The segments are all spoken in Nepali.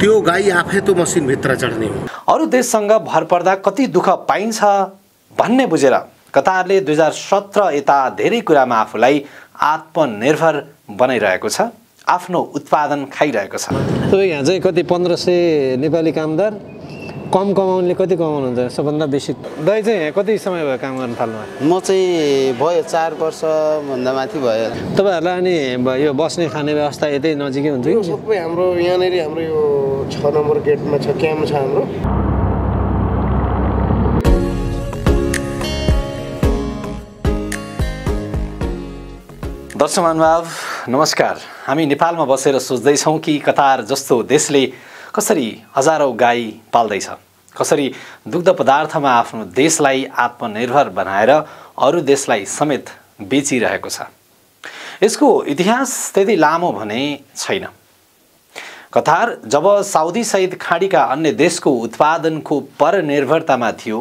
त्यो गाई आफै त मसिन भित्र चढ्ने हो। अरु देशसँग भर पर्दा कति दुःख पाइन्छ भन्ने बुझेर कतारले 2017 यता धेरै कुरामा आफूलाई आत्मनिर्भर बनाइरहेको छ, आफ्नो उत्पादन खाइरहेको छ। त्यो यहाँ चाहिँ कति 1500 नेपाली कामदार कम कमाउनले कति कमाउनुहुन्छ? सबभन्दा बेसी दाइ चाहिँ यहाँ कति समय भयो काम गर्न थाल्नु? म चाहिँ भयो 4 वर्ष भन्दा माथि भयो। तपाईहरुलाई अनि यो बस्ने खाने व्यवस्था यतै नजिकै हुन्छ? यो सबै हाम्रो यहाँ नै हाम्रो यो 6 नम्बर गेटमा छ, क्याम्प छ हाम्रो। दर्शक महानुभाव नमस्कार। हामी नेपालमा बसेर सोच्दै छौं कि कतार जस्तो देशले कसरी हजारौं गाई पाल्दै छ, कसरी दुग्ध पदार्थमा आफ्नो देशलाई आत्मनिर्भर बनाएर अरू देशलाई समेत बेचिरहेको छ। यसको इतिहास त्यति लामो भने छैन। कतार जब साउदी सहित खाडीका अन्य देशको उत्पादनको परनिर्भरतामा थियो,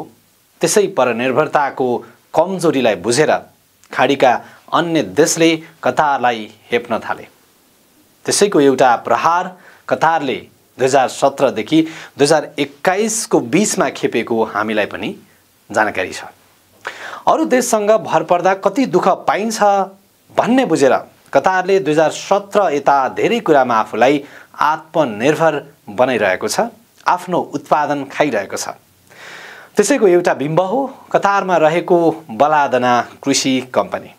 त्यसै परनिर्भरताको कमजोरीलाई बुझेर खाडीका अन्य देशले कतारलाई हेप्न थाले। त्यसैको एउटा प्रहार कतारले 2017 देखि 2021 को बीचमा खेपेको हामीलाई पनि जानकारी छ। अरु देशसँग भर पर्दा कति दुःख पाइन्छ भन्ने बुझेर कतारले 2017 यता धेरै कुरामा आफूलाई आत्मनिर्भर बनाइरहेको छ, आफ्नो उत्पादन खाइरहेको छ। त्यसैको एउटा बिम्ब हो कतारमा रहेको बलादना कृषि कम्पनी।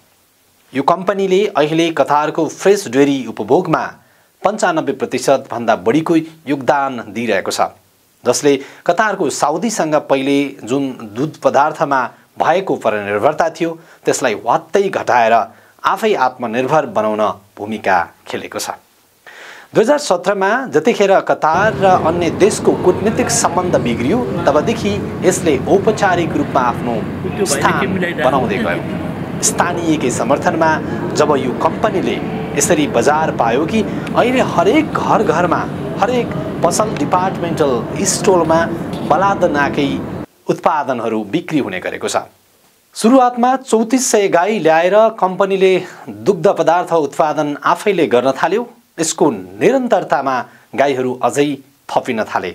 यो कम्पनीले अहिले कतारको फ्रेश डेरी उपभोगमा 95% भन्दा बढीको योगदान दिइरहेको छ, जसले कतारको साउदीसँग पहिले जुन दूध पदार्थमा भएको परनिर्भरता थियो त्यसलाई वात्तै घटाएर आफै आत्मनिर्भर बनाउन भूमिका खेलेको छ। 2017 मा जतिखेर कतार र अन्य देशको कूटनीतिक सम्बन्ध बिग्रियो तबदेखि यसले औपचारिक रूपमा आफ्नो स्थान बनाउँदै गयो। स्थानीयकै समर्थनमा जब यो कम्पनीले यसरी बजार पायो कि अहिले हरेक घर घरमा, हरेक पसल डिपार्टमेन्टल स्टोरमा बलादनाकै उत्पादनहरू बिक्री हुने गरेको छ। सुरुवातमा 3400 गाई ल्याएर कम्पनीले दुग्ध पदार्थ उत्पादन आफैले गर्न थाल्यो। यसको निरन्तरतामा गाईहरू अझै थपिन थाले।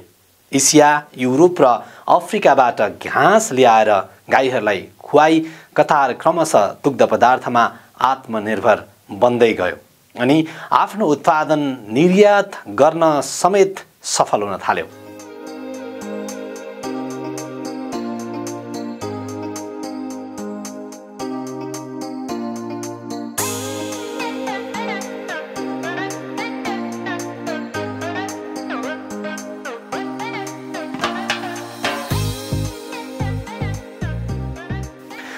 एसिया, युरोप र अफ्रिकाबाट घाँस ल्याएर गाईहरूलाई खुवाई कतार क्रमशः दुग्ध पदार्थमा आत्मनिर्भर बन्दै गयो अनि आफ्नो उत्पादन निर्यात गर्न समेत सफल हुन थाल्यो।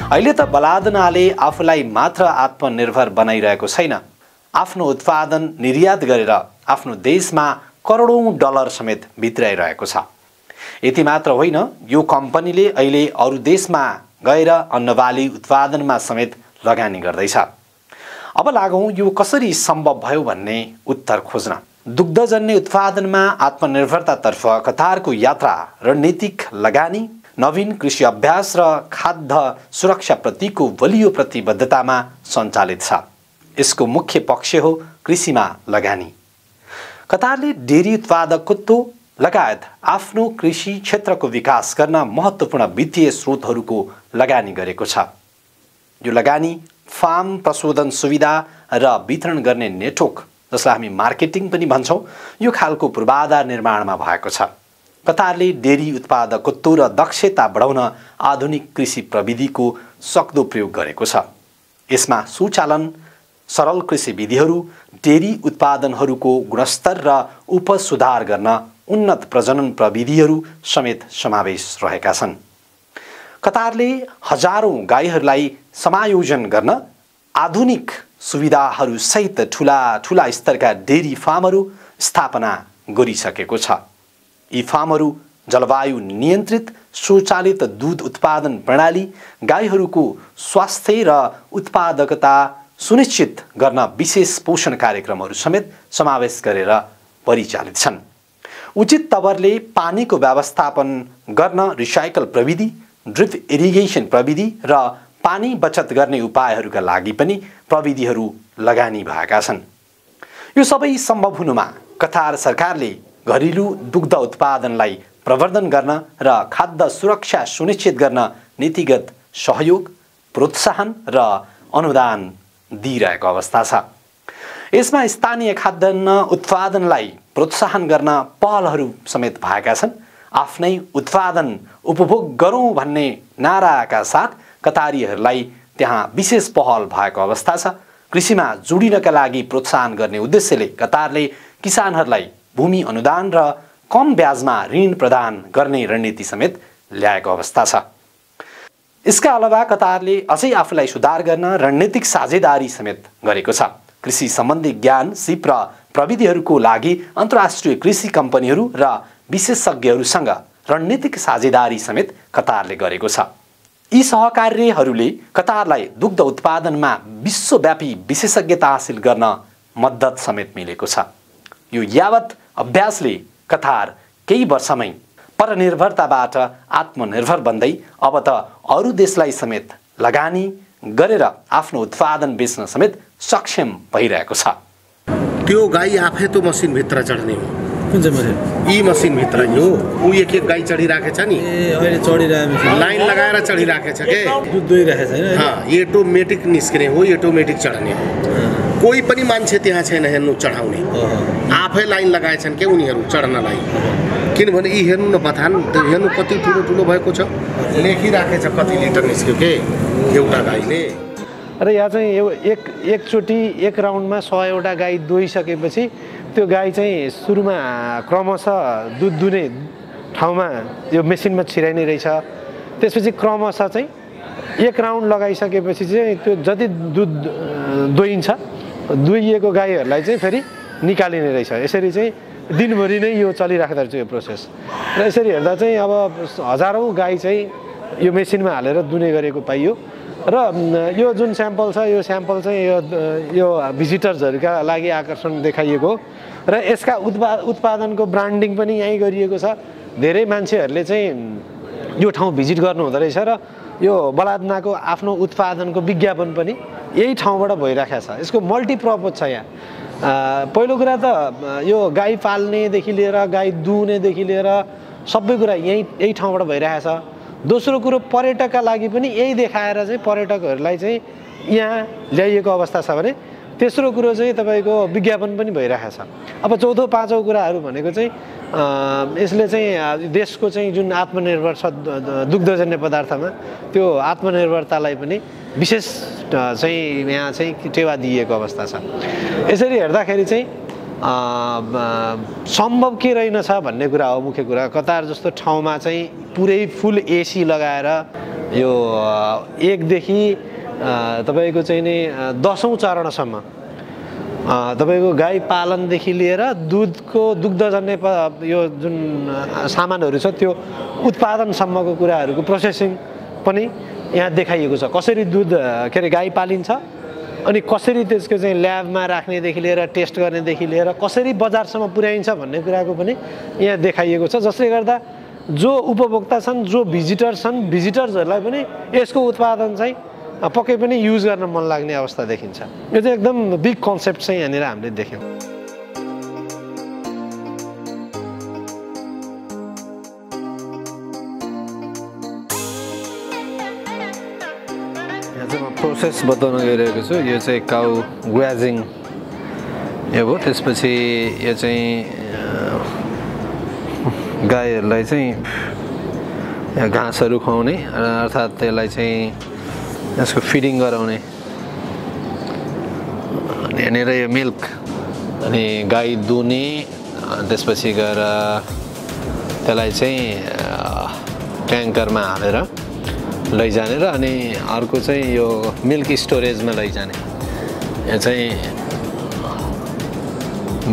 अहिले त बलादनाले आफूलाई मात्र आत्मनिर्भर बनाइरहेको छैन, आफ्नो उत्पादन निर्यात गरेर आफ्नो देशमा करोडौं डलर समेत भित्राइरहेको छ। यति मात्र होइन, यो कम्पनीले अहिले अरू देशमा गएर अन्नबाली उत्पादनमा समेत लगानी गर्दैछ। अब लागौं यो कसरी सम्भव भयो भन्ने उत्तर खोज्न। दुग्धजन्य उत्पादनमा आत्मनिर्भरतातर्फ कतारको यात्रा रणनीतिक लगानी, नवीन कृषि अभ्यास र खाद्य सुरक्षाप्रतिको बलियो प्रतिबद्धतामा सञ्चालित छ। यसको मुख्य पक्ष हो कृषिमा लगानी। कतारले डेरी उत्पादकत्व लगायत आफ्नो कृषि क्षेत्रको विकास गर्न महत्त्वपूर्ण वित्तीय स्रोतहरूको लगानी गरेको छ। यो लगानी फार्म प्रशोधन सुविधा र वितरण गर्ने नेटवर्क, जसलाई हामी मार्केटिङ पनि भन्छौँ, यो खालको पूर्वाधार निर्माणमा भएको छ। कतारले डेरी उत्पादकत्व र दक्षता बढाउन आधुनिक कृषि प्रविधिको सक्दो प्रयोग गरेको छ। यसमा सुचालन, सरल कृषि विधिहरू, डेरी उत्पादनहरूको गुणस्तर र उपसुधार गर्न उन्नत प्रजनन प्रविधिहरू समेत समावेश रहेका छन्। कतारले हजारौं गाईहरूलाई समायोजन गर्न आधुनिक सुविधाहरू सहित ठूला ठूला स्तरका डेरी फार्महरू स्थापना गरिसकेको छ। यी फार्महरू जलवायु नियन्त्रित स्वचालित दूध उत्पादन प्रणाली, गाईहरूको स्वास्थ्य र उत्पादकता सुनिश्चित गर्न विशेष पोषण कार्यक्रमहरू समेत समावेश गरेर परिचालित छन्। उचित तवरले पानीको व्यवस्थापन गर्न रिसाइकल प्रविधि, ड्रिप इरिगेसन प्रविधि र पानी बचत गर्ने उपायहरूका लागि पनि प्रविधिहरू लगानी भएका छन्। यो सबै सम्भव हुनुमा कतार सरकारले घरेलु दुग्ध उत्पादनलाई प्रवर्धन गर्न र खाद्य सुरक्षा सुनिश्चित गर्न नीतिगत सहयोग, प्रोत्साहन र अनुदान दिइरहेको अवस्था छ। यसमा स्थानीय खाद्यान्न उत्पादनलाई प्रोत्साहन गर्न पहलहरू समेत भएका छन्। आफ्नै उत्पादन उपभोग गरौं भन्ने नाराका साथ कतारीहरूलाई त्यहाँ विशेष पहल भएको अवस्था छ। कृषिमा जोडिनका लागि प्रोत्साहन गर्ने उद्देश्यले कतारले किसानहरूलाई भूमि अनुदान र कम ब्याजमा ऋण प्रदान गर्ने रणनीति समेत ल्याएको अवस्था छ। यसका अलावा कतारले अझै आफूलाई सुधार गर्न रणनीतिक साझेदारी समेत गरेको छ। कृषि सम्बन्धी ज्ञान, सिप र प्रविधिहरूको लागि अन्तर्राष्ट्रिय कृषि कम्पनीहरू र विशेषज्ञहरूसँग रणनीतिक साझेदारी समेत कतारले गरेको छ। यी सहकार्यहरूले कतारलाई दुग्ध उत्पादनमा विश्वव्यापी विशेषज्ञता हासिल गर्न मद्दत समेत मिलेको छ। यो यावत अभ्यासले कतार केही वर्षमै परनिर्भरताबाट आत्मनिर्भर बन्दै अब त अरू देशलाई समेत लगानी गरेर आफ्नो उत्पादन बेच्न समेत सक्षम भइरहेको छ। त्यो गाई आफै त मसिन भित्र चढ्ने हो। कुन चाहिँ मसिन? यी मसिन भित्र यो उ एक एक गाई चढिराखेछ नि। ए अहिले चढिराखेछ, लाइन लगाएर चढिराखेछ के दुध दोइराखेछ हैन। यो अटोमेटिक निस्किने हो, अटोमेटिक चढ्ने हो। कोही पनि मान्छे त्यहाँ छैन हेर्नु चढाउने। आफै लाइन लगाएछन् के उनीहरू चढ्नलाई। किनभने यी हेर्नु न बथान हेर्नु कति ठुलो ठुलो भएको छ, लेखिराखेछ कति लिटर निस्क्यो के एउटा गाईले। अरे यहाँ चाहिँ एकचोटि एक राउन्डमा 100 वटा गाई दोइसकेपछि त्यो गाई चाहिँ सुरुमा क्रमशः दुध दुने ठाउँमा यो मेसिनमा छिराइने रहेछ। त्यसपछि क्रमशः चाहिँ एक राउन्ड लगाइसकेपछि चाहिँ त्यो जति दुध दोइन्छ दुइएको गाईहरूलाई चाहिँ फेरि निकालिने रहेछ। यसरी चाहिँ दिनभरि नै यो चलिराख्दो रहेछ यो प्रोसेस। र यसरी हेर्दा चाहिँ अब हजारौँ गाई चाहिँ यो मेसिनमा हालेर दुने गरेको पाइयो। र यो जुन स्याम्पल छ यो स्याम्पल चाहिँ यो भिजिटर्सहरूका लागि आकर्षण देखाइएको र यसका उत्पादनको ब्रान्डिङ पनि यहीँ गरिएको छ। धेरै मान्छेहरूले चाहिँ यो ठाउँ भिजिट गर्नुहुँदो रहेछ र यो बलाद्नाको आफ्नो उत्पादनको विज्ञापन पनि यही ठाउँबाट भइरहेको छ। यसको मल्टिप्रपोज छ यहाँ। पहिलो कुरा त यो गाई पाल्नेदेखि लिएर गाई दुहुनेदेखि लिएर सबै कुरा यही ठाउँबाट भइरहेको छ। दोस्रो कुरो पर्यटकका लागि पनि यही देखाएर चाहिँ पर्यटकहरूलाई चाहिँ यहाँ ल्याइएको अवस्था छ भने, तेस्रो कुरो चाहिँ तपाईको विज्ञापन पनि भइरहेको छ। अब चौथो पाँचौँ कुराहरू भनेको चाहिँ यसले चाहिँ देशको चाहिँ जुन आत्मनिर्भर छ दुग्धजन्य पदार्थमा त्यो आत्मनिर्भरतालाई पनि विशेष चाहिँ यहाँ चाहिँ टेवा दिएको अवस्था छ। यसरी हेर्दाखेरि चाहिँ सम्भव के रहेनछ भन्ने कुरा हो मुख्य कुरा। कतार जस्तो ठाउँमा चाहिँ पुरै फुल एसी लगाएर यो 1 देखि तपाईको चाहिँ नि 10औं चरणसम्म तपाईको गाई पालनदेखि लिएर दुग्धजन्य यो जुन सामानहरू छ त्यो उत्पादनसम्मको कुराहरूको प्रोसेसिङ पनि यहाँ देखाइएको छ। कसरी दुध के अरे गाई पालिन्छ अनि कसरी त्यसको चाहिँ ल्याबमा राख्नेदेखि लिएर टेस्ट गर्नेदेखि लिएर कसरी बजारसम्म पुर्याइन्छ भन्ने कुराको पनि यहाँ देखाइएको छ। जसले गर्दा जो उपभोक्ता छन्, जो भिजिटर्स छन्, भिजिटर्सहरूलाई पनि यसको उत्पादन चाहिँ पक्कै पनि युज गर्न मन लाग्ने अवस्था देखिन्छ। यो चाहिँ एकदम बिग कन्सेप्ट चाहिँ यहाँनिर हामीले देख्यौँ। यहाँ चाहिँ म प्रोसेस बताउन गइरहेको छु। यो चाहिँ काउ ग्राजिङ हो। त्यसपछि यो चाहिँ गाईहरूलाई चाहिँ घाँसहरू खुवाउने अर्थात् त्यसलाई चाहिँ यसको फिडिङ गराउने। अनि यहाँनिर यो मिल्क अनि गाई दुहुने त्यसपछि गएर त्यसलाई चाहिँ ट्याङ्करमा हालेर लैजाने र अनि अर्को चाहिँ यो मिल्क स्टोरेजमा लैजाने। यहाँ चाहिँ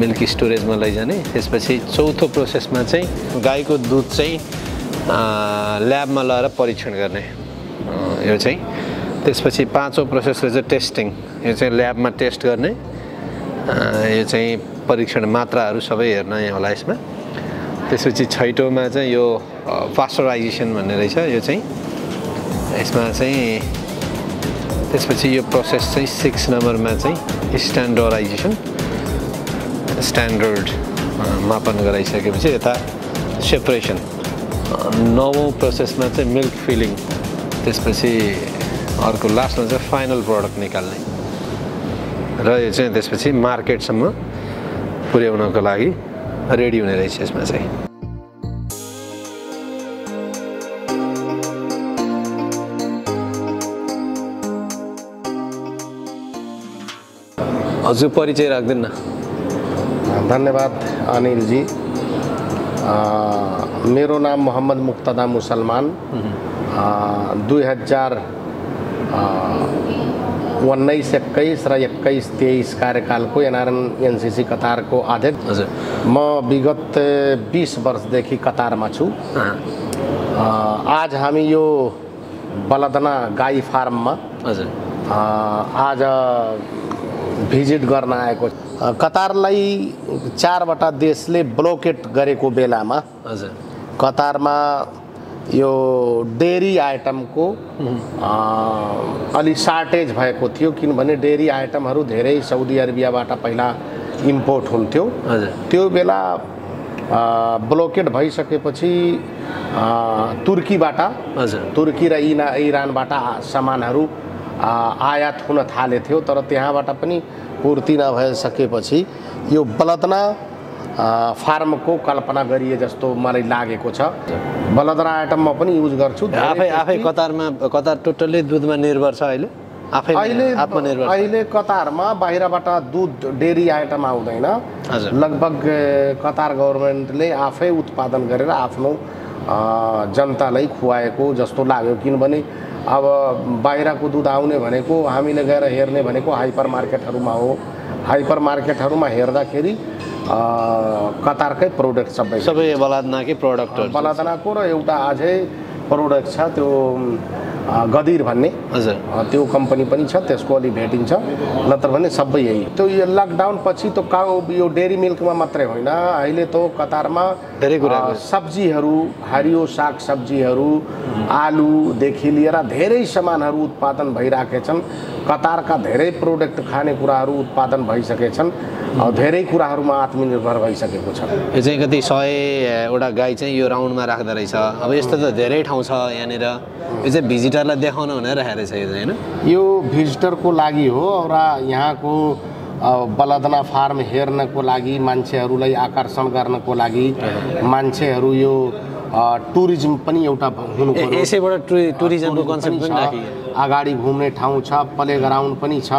मिल्क स्टोरेजमा लैजाने। त्यसपछि चौथो प्रोसेसमा चाहिँ गाईको दुध चाहिँ ल्याबमा लगेर परीक्षण गर्ने यो चाहिँ। त्यसपछि पाँचौँ प्रोसेसले चाहिँ टेस्टिङ, यो चाहिँ ल्याबमा टेस्ट गर्ने। यो चाहिँ परीक्षण मात्राहरू सबै हेर्न यहाँ होला यसमा। त्यसपछि छैटौँमा चाहिँ यो पास्चराइजेसन भन्ने रहेछ। यो चाहिँ यसमा चाहिँ त्यसपछि यो प्रोसेस चाहिँ 6 नम्बरमा चाहिँ standardisation. standard mapan garai sakepachi eta separation no process ma chahi milk filling त्यसपछि अर्को लास्टमा चाहिँ फाइनल प्रोडक्ट निकाल्ने र यो चाहिँ त्यसपछि मार्केट सम्म पुर्याउनको लागि रेडी हुने रहेछ यसमा चाहिँ हजुर परिचय राख्दिन न धन्यवाद अनिल जी मेरो नाम मोहम्मद मुक्तदा मुसलमान 2019-21 र 21-23 कार्यकालको एनसीसी कतार को अध्यक्ष म विगत 20 वर्ष देखि कतारमा छु आज हामी यो बलदना गाई फार्ममा आज भिजिट गर्न आएको कतारलाई 4 वटा देशले ब्लोकेट गरेको बेलामा कतारमा यो डेरी आइटमको अलि शार्टेज भएको थियो किनभने डेरी आइटमहरु धेरै सउदी अरेबियाबाट पहिला इम्पोर्ट हुन्थ्यो त्यो बेला ब्लोकेट भइसकेपछि तुर्कीबाट तुर्की र इरानबाट सामानहरु आयात हुन थाले थियो तर त्यहाँबाट पनि पूर्ति नभए सकेपछि यो बलदना फार्म को कल्पना गरिए जस्तो मलाई लागेको छ बलदना आइटम म पनि युज गर्छु आफै कतारमा कतार टोटली दूधमा निर्भर छ अहिले आफै आत्मनिर्भर अहिले कतारमा बाहिरबाट दूध डेरी आइटम आउँदैन लगभग कतार गभर्नमेन्टले आफै उत्पादन गरेर आफ्नो जनतालाई खुवाएको जस्तो लाग्यो किनभने अब बाहिरको दूध आउने भनेको हामीले गएर हेर्ने भनेको हाइपरमार्केटहरुमा हो हाइपरमार्केटहरुमा हेर्दाखेरि कतारकै प्रोडक्ट सबै बलदनाकै प्रोडक्टहरु बलदनाको र एउटा अझै प्रोडक्ट छ त्यो गदिर भन्ने त्यो कम्पनी पनि छ त्यसको अलि भेटिन्छ नत्र भने सबै यही त्यो यो लकडाउन पछि त यो डेरी मिल्कमा मात्रै होइन अहिले त कतारमा धेरै कुराहरु सब्जीहरु हरियो साग सब्जीहरु आलु देखि लिएर धेरै सामानहरु उत्पादन भइराखेछन् कतारका धेरै प्रोडक्ट खाने कुराहरु उत्पादन भइसकेछन् धेरै कुराहरुमा आत्मनिर्भर भइसकेको छ यो चाहिँ कति 100 वटा गाई चाहिँ यो राउन्डमा राख्दै रहेछ अब यस्तो त धेरै ठाउँ छ यहाँ नेर यो चाहिँ भिजिटरलाई देखाउन भनेर राखेको छ यो हैन यो भिजिटरको लागि हो र यहाँको बलदना फार्म हेर्नको लागि मान्छेहरुलाई आकर्षण गर्नको लागि मान्छेहरु यो टुरिज्म पनि एउटा हुनु पर्यो यसैबाट टुरिज्मको कन्सेप्ट पनि राखिए अगाडि घुम्ने ठाउँ छ प्ले ग्राउन्ड पनि छ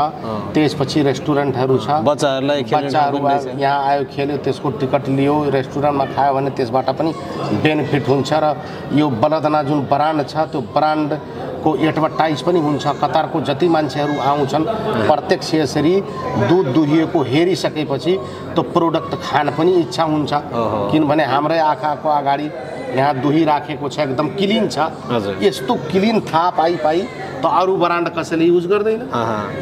त्यसपछि रेस्टुरेन्टहरु छ बच्चाहरुलाई खेल्नहरु यहाँ आयो खेल्यो त्यसको टिकट लियो रेस्टुरेन्टमा खायो भने त्यसबाट पनि बेनिफिट हुन्छ र यो बलदना जुन ब्रान्ड छ त्यो ब्रान्ड को एडभर्टाइज पनि हुन्छ कतारको जति मान्छेहरु आउँछन् प्रत्यक्ष यसरी दूध दुहिएको हेरि सकेपछि त्यो प्रोडक्ट खान पनि इच्छा हुन्छ किनभने हाम्रो आँखाको अगाडि यहाँ दुही राखेको छ एकदम क्लीन छ यस्तो क्लीन था पाई त अरु ब्रान्ड कसैले युज गर्दैन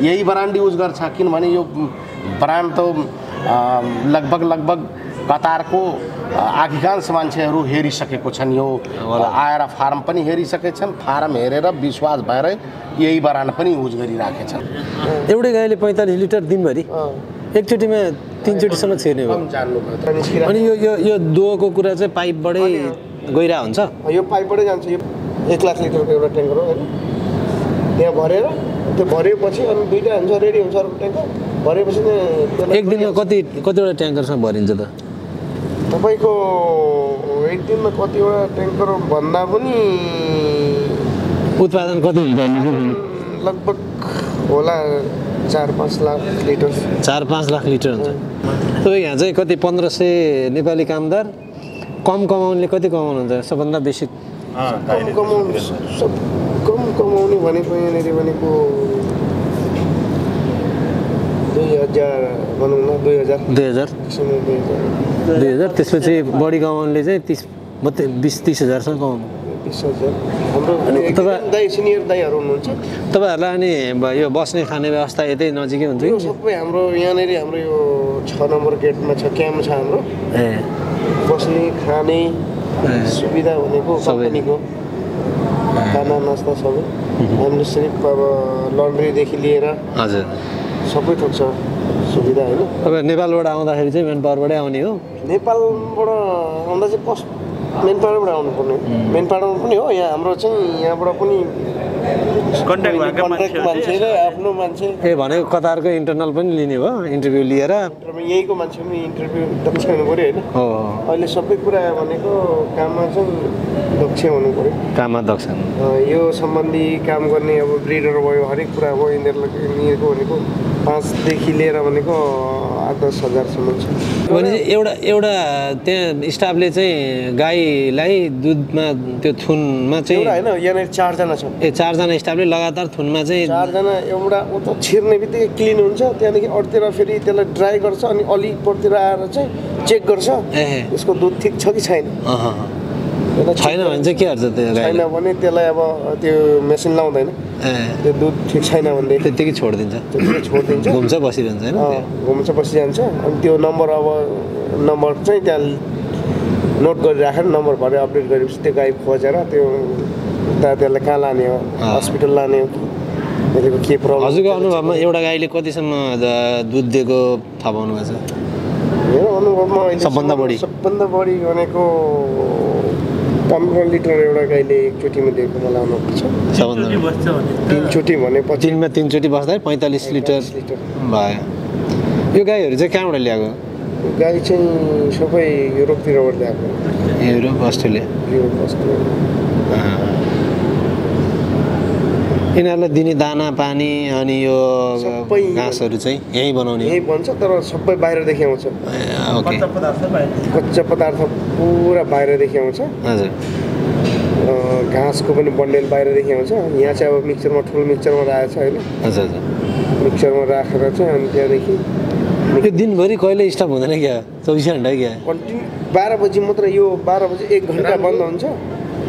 यही ब्रान्ड युज गर्छ किनभने यो ब्रान्ड त लगभग कतारको अधिकांश मान्छेहरु हेरिसकेको छन् यो आएर फार्म पनि हेरिसकेछन् फार्म हेरेर विश्वास भएर यही ब्रान्ड पनि युज गरिराखेछन् एउटै गाईले 45 लिटर दिनभरि एकचोटीमा तीनचोटीसम्म छिर्ने हो अनि यो दोको कुरा चाहिँ पाइपबाटै गइरा हुन्छ यो पाइपबाटै जान्छ यो 1 लाख लिटरको एउटा ट्याङ्कर हो हैन त्यहाँ भरेर त्यो भरेपछि अनि दुईटा हुन्छ रेडी हुन्छ अर्को ट्याङ्कर भरेपछि एक दिनमा कतिवटा ट्याङ्कर सम्म भरिन्छ त तपाईको एक दिनमा कतिवटा ट्याङ्कर भन्दा पनि उत्पादन कति हुन्छ लगभग होला 4-5 लाख लिटर 4-5 लाख लिटर हुन्छ तब यहाँ चाहिँ कति 1500 नेपाली कामदार कम कमाउनेले कति कमाउनु हुन्छ सबभन्दा बेसी कम कमाउने भनेको यहाँले भनेको 2000 भनौँ न 2000 त्यसपछि बढी कमाउनेले चाहिँ 20-30 हजार सम्म कमाउनु तपाईहरुलाई अनि यो बस्ने खाने व्यवस्था यतै नजिकै हुन्छ यो सबै हाम्रो यहाँ नै हाम्रो यो 6 नम्बर गेटमा छ क्याम्प छ हाम्रो बस्ने खाने सुविधा भनेको सबैको खाना नास्ता सबै हामीले सिर्फ अब लन्ड्री देखि लिएर सबै थोक छ सुविधा हैन अब नेपालबाट आउँदाखेरि चाहिँ मेन पावरबाटै आउने हो नेपालबाट आउँदा चाहिँ कस्ट मेन पावरबाट आउनु पर्ने मेन पावरबाट पनि हो यहाँ हाम्रो चाहिँ यहाँबाट पनि कन्ट्याक्ट भएको मान्छेले आफ्नो मान्छे ए भनेको कतारको इन्टर्नल पनि लिने भयो इन्टरभ्यु लिएर यहीको मान्छे पनि इन्टरभ्यु दक्ष हुनु पर्यो हैन हो अहिले सबै कुरा भनेको काममा चाहिँ दक्ष हुनु पर्यो काममा दक्ष यो सम्बन्धी काम गर्ने अब ब्रिडर भयो हरेक कुरा हो इन्टरलेको भनेको 5 देखि लिएर भनेको 10,000 सम्म छ भने एउटा एउटा त्यहाँ स्टाफले चाहिँ गाईलाई दुधमा त्यो थुनमा चाहिँ एउटा हैन यहाँ चार जना छ ए चार जना स्टाफले लगातार थुनमा चाहिँ चार जना एउटा उता छिर्नेबित्तिकै क्लीन हुन्छ त्यसदेखि अरतिर फेरि त्यसलाई ड्राई गर्छ अनि अलि परतिर आएर चाहिँ चेक गर्छ यसको दुध ठीक छ कि छैन छैन भने चाहिँ के गर्छ त्यो छैन भने त्यसलाई अब त्यो मेसिन लाउँदैन त्यो दुध ठीक छैन भन्दै त्यतिकै छोड्दिन्छ घुम्छ बसिजान्छ अनि त्यो नम्बर अब नम्बर चाहिँ त्यहाँ नोट गरिराखेर नम्बर भरे अपडेट गरेपछि त्यो गाई खोजेर त्यो त्यसलाई कहाँ लाने हो अस्पताल लाने हो त्यसको के प्रब्लम हजुरको अनुभवमा एउटा गाईले कतिसम्म दुध दिएको थाहा पाउनु भएको छ मेरो अनुभवमा सबभन्दा बढी भनेको 15 लिटर एउटा गाईले एकचोटीमा दिएको मलाई आउनु पर्छ तीनचोटी भनेपछि दिनमा तीनचोटी बस्दा 45 लिटर भयो यो गाईहरु चाहिँ कहाँबाट ल्याएको गाई चाहिँ सबै युरोपतिरबाट ल्याएको युरोप अस्ट्रेलिया यिनीहरुलाई दिने दाना पानी अनि यो घाँसहरु चाहिँ यही बनाउने यही बन्छ तर सबै बाहिर देखि आउँछ ओके कच्चा पदार्थ पूरा बाहिर देखि आउँछ हजुर घाँसको पनि बन्डल बाहिर देखि आउँछ यहाँ चाहिँ अब मिक्सचरमा ठुलो मिक्सचरमा राखेछ हैन हजुर हजुर मिक्सचरमा राखेर चाहिँ अनि त्यहाँदेखि यो दिनभरि कहिले स्टप हुँदैन क्या 24 घण्टा क्या कन्टिन्यु 12 बजे मात्र यो 12 बजे 1 घण्टा बन्द हुन्छ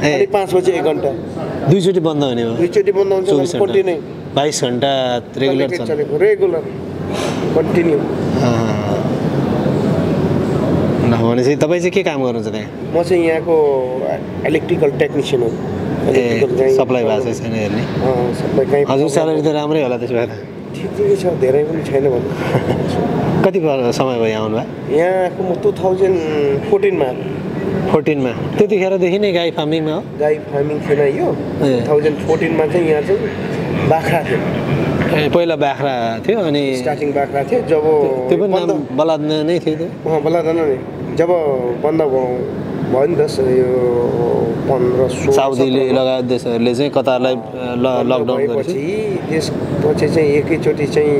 अनि 5 बजे 1 घण्टा दुईचोटी बन्द हुने हो दुईचोटी बन्द हुन्छ कन्टिन्यु 22 घण्टा रेगुलर चलेको रेगुलर कन्टिन्यु नभने चाहिँ तपाई चाहिँ के काम गर्नुहुन्छ त्यहाँ म चाहिँ यहाँको इलेक्ट्रिकल टेक्निशियन हो सप्लाई भएको छैन हेर्ने सबै कहीं हजुर स्यालेरी त राम्रै होला त्यसो भए त ठिकै छ धेरै पनि छैन भन्नु कति समय भयो आउनु भए यहाँको म 2014 मा 14 मा त्यतिखेर देखि नै गाई फार्मिङ छैन यो 2014 मा चाहिँ यहाँ चाहिँ बाख्रा थियो पहिला बाख्रा थियो अनि स्टार्टिङ बाख्रा थियो जब त्यो पनि नाम बलादना नै थियो त्यो बलादना नै जब बन्द भयो नि 10 यो 15 साउदीले लगायत देशहरुले चाहिँ कतारलाई लकडाउन गरेपछि त्यसपछि चाहिँ एकैचोटी चाहिँ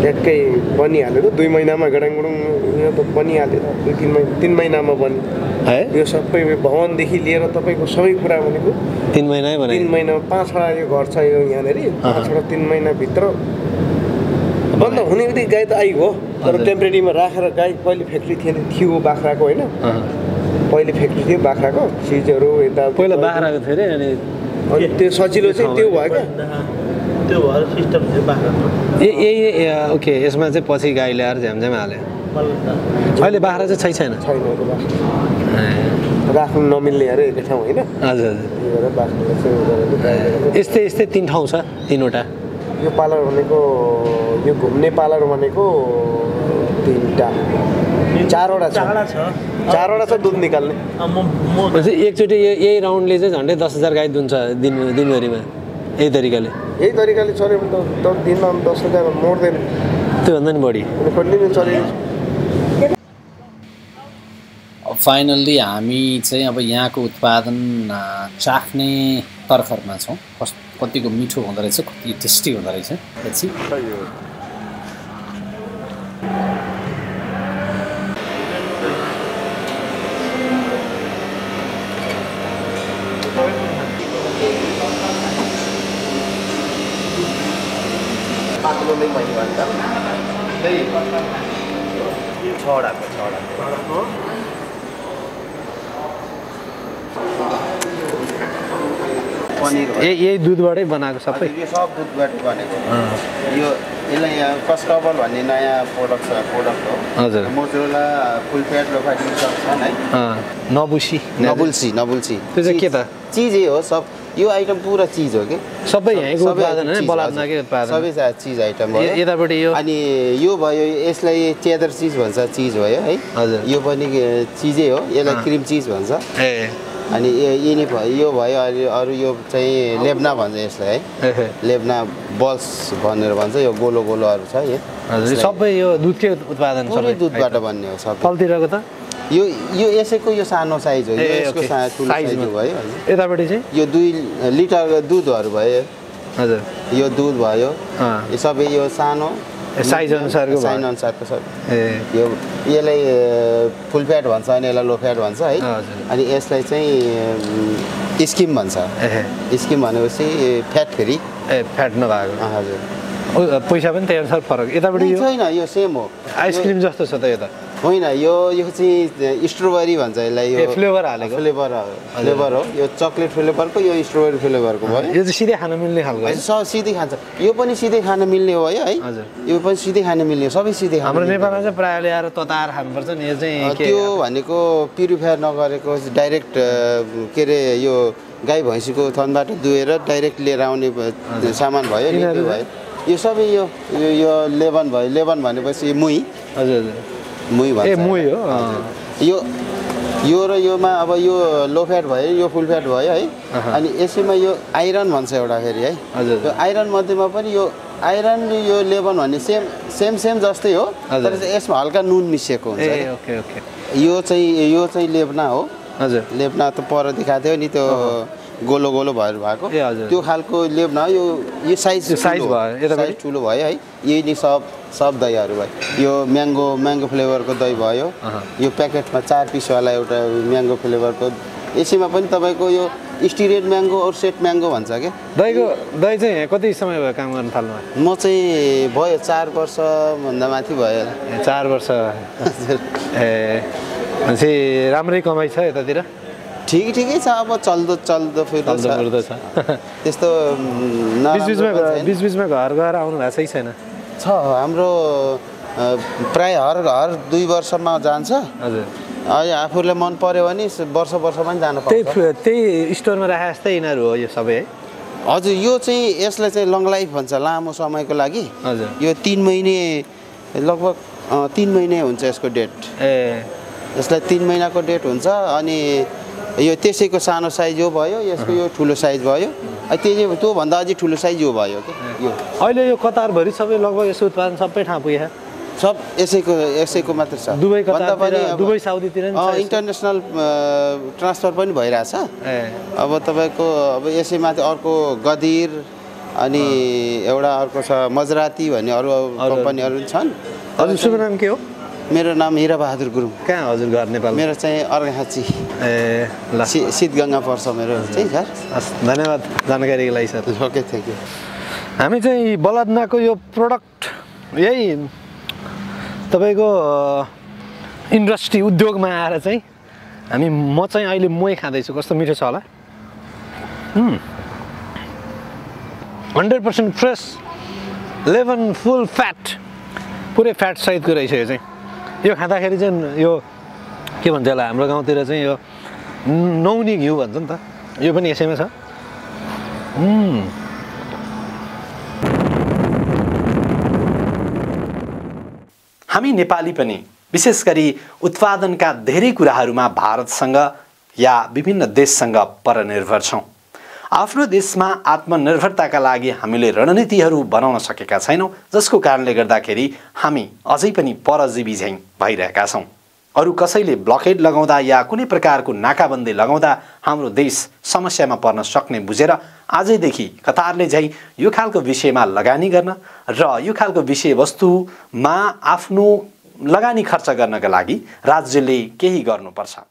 ट्याक्कै बनिहाल्यो 2 महिनामा गडाङगुडुङ यो त बनिहाल्यो 3 महिनामा बन्यो है यो सबै भवन देखि लिएर तपाईको सबै कुरा भनेको 3 महिनामै बन्यो 3 महिनामा 5 वटा यो घर छ यो यहाँनेरी 5 वटा 3 महिना भित्र बन्द हुने बित्तिकै गाई त आइ हो तर टेम्परेरीमा राखेर गाई पहिले फ्याक्ट्री थिएन थियो बाख्राको हैन पहिले फ्याक्ट्री थियो बाख्राको चीजहरु यता पहिला बाख्राको थियो रे अनि त्यो सजिलो चाहिँ त्यो भयो के त्यो भएर सिस्टम थियो बाख्राको ए ओके यसमा चाहिँ पछि गाई ल्याएर झ्यामझ्याम हाल्यो अहिले बाख्रा चाहिँ छैन राख्नु नमिल्ने अरे एकै ठाउँ हैन हजुर हजुर एस्तै एस्तै 3 ठाउँ छ 3 वटा यो पार्लर भनेको यो घुम्ने पार्लर भनेको 3 वटा 4 वटा छ 4 वटा छ दुध निकाल्ने पछि एकचोटी यही राउन्डले चाहिँ झन्डै 10,000 गाई दुन्छ दिनभरिमा यही तरिकाले चल्यो भने त दिनमा 10,000 मोर्दैन त्यो भन्दा नि बढी कन्टिन्यु चल्यो फाइनल्ली हामी चाहिँ अब यहाँको उत्पादन चाख्ने तर्खरमा छौं कतिको मिठो हुँदो रहेछ कति टेस्टी हुँदो रहेछ त्यसपछि यही दुधबाटै बनाएको सबै यो सब दुधबाट बनेको यो यसलाई यहाँ कस्टबल भन्ने नयाँ प्रोडक्ट हो हजुर मोटोला फुल प्याड लोफाटिङ सक्छन् है नबुल्सी त्यो चाहिँ के त चीज हो सब यो आइटम पूरा चीज हो के सबै यहाँको उत्पादन हैन बलाद्नाकै उत्पादन सबै चीज आइटम हो यताबाट यो अनि यो भयो यसलाई चेदर चीज भन्छ चीज भयो है हजुर यो पनि चीजै हो यसलाई क्रीम चीज भन्छ ए अनि यिनी यो भयो अरु यो चाहिँ लेब्ना भन्छ यसलाई है लेब्ना बल्स भनेर भन्छ यो गोलो गोलोहरु छ यो हजुर सबै यो दुधकै उत्पादन सबै दुधबाट बन्ने हो सबै फलतिरको त यो यो यसैको यो सानो साइज हो यसको ठूलो साइज भयो यताबाट चाहिँ यो 2 लिटरको दुधहरु भयो हजुर यो दुध भयो यो सबै यो सानो साइज अनुसारको सबै यो यसलाई फुल फ्याट भन्छ अनि यसलाई लो फ्याट भन्छ है अनि यसलाई चाहिँ स्किम भन्छ स्किम भनेपछि फ्याट फ्री फ्याट नभएको हजुर पैसा पनि त्यही अनुसार फरक यताबाट यो छैन यो सेम हो आइसक्रिम जस्तो छ त यो त होइन यो यो चाहिँ स्ट्रबेरी भन्छ यसलाई यो फ्लेभर हालेको फ्लेभर हो यो चकलेट फ्लेभरको यो स्ट्रबेरी फ्लेभरको भयो यो चाहिँ सिधै खान मिल्ने खालको हो सिधै खान्छ यो पनि सिधै खान मिल्ने हो है यो पनि सिधै खान मिल्ने हो सबै सिधै हाम्रो नेपालमा चाहिँ प्रायः ल्याएर तताएर खानुपर्छ नि यो चाहिँ के त्यो भनेको प्युरिफायर नगरेको डाइरेक्ट के रे यो गाई भैँसीको थनबाट दुहेर डाइरेक्ट लिएर आउने सामान भयो नि त्यो भयो यो सबै यो यो लेबन भयो लेबन भनेपछि मुही हजुर हजुर मुई भन्छ ए मुई हो यो यो र योमा अब यो लो फ्याट भयो यो फुल फ्याट भयो है अनि यसैमा यो आइरन भन्छ एउटा फेरि है यो आइरन मध्येमा पनि यो आइरन यो लेबन भन्ने सेम सेम सेम जस्तै हो तर यसमा हल्का नुन मिसिएको हुन्छ ए ओके ओके यो चाहिँ लेब्ना हो हजुर लेब्ना त पर देखाथ्यो नि त्यो गोलो गोलो भएर भएको त्यो खालको लेब्ना हो यो साइज भयो यताबाट ठुलो भयो है यही नि सब दहीहरु भयो यो म्याङ्गो फ्लेभरको दही भयो यो प्याकेटमा 4 पिस वाला एउटा म्याङ्गो फ्लेभरको यसैमा पनि तपाईको यो स्टिरेट म्याङ्गो और सेट म्याङ्गो भन्छ के दहीको दही चाहिँ कति समय भयो काम गर्न थाल्नु म चाहिँ भयो 4 वर्ष भन्दा माथि भयो 4 वर्ष ए अनि राम्रै कमाइ छ यतातिर ठिकै छ अब चल्दो फिर्दो छ त्यस्तो बीचबीचमा घर आउनु भएको छैन छ हाम्रो प्राय हर 2 वर्षमा जान्छ हजुर अनि आफुले मन पर्यो भने वर्षमा जान पाउँछ त्यही स्टोरमा राखे जस्तै इनारु हो यो सबै है हजुर यो चाहिँ यसलाई चाहिँ लङ लाइफ भन्छ लामो समयको लागि हजुर यो 3 महिने लगभग 3 महिने हुन्छ यसको डेट ए यसलाई 3 महिनाको डेट हुन्छ अनि यो त्यसैको सानो साइज हो भयो यसको यो ठुलो साइज भयो त्यो त्यो भन्दा अझै ठुलो साइज हो भयो के यो अहिले यो कतार भरि सबै लगभग यसको उत्पादन सबै ठाउँ पुग्या सब यसैको मात्र छ दुबई कतार दुबई साउदीतिर नि इन्टरनेशनल ट्रान्सफर पनि भइराछ अब तपाईको अब यसैमाथि अर्को गदिर अनि एउटा अर्को छ मजराती भन्ने अरु कम्पनीहरु छन् हजुर शुभ नाम के हो मेरो नाम हिरा बहादुर गुरुङ कहाँ हजुर घर नेपाल मेरो चाहिँ अर्घाखाँची ए ल सिद्धगंगा पर्छ मेरो चाहिँ सर धन्यवाद जानकारीको लागि सर ओके थ्यांक यू हामी चाहिँ बलाद्नाको यो प्रोडक्ट यही तपाईको इन्डस्ट्री उद्योगमा आएर चाहिँ म चाहिँ अहिले मोय खादै छु कस्तो मिठो छ होला 100% फ्रेश लेबन फुल फ्याट पुरै फ्याट सहितको रहेछ यो चाहिँ यो खाँदाखेरि चाहिँ यो के भन्छ होला हाम्रो गाउँतिर चाहिँ यो नौनी घिउ भन्छ नि त यो पनि यसैमा छ हामी नेपाली पनि विशेष गरी उत्पादनका धेरै कुराहरूमा भारतसँग या विभिन्न देशसँग परनिर्भर छौं आफ्नो देशमा आत्मनिर्भरताका लागि हामीले रणनीतिहरू बनाउन सकेका छैनौं जसको कारणले गर्दाखेरि हामी अझै पनि परजीवी झैं भइरहेका छौं अरु कसैले ब्लकेड लगाउँदा या कुनै प्रकारको नाकाबन्दी लगाउँदा हाम्रो देश समस्यामा पर्न सक्ने बुझेर आजैदेखि कतारले झैं यो खालको विषयमा लगानी गर्न र यो खालको विषयवस्तुमा आफ्नो लगानी खर्च गर्नका लागि राज्यले केही गर्नुपर्छ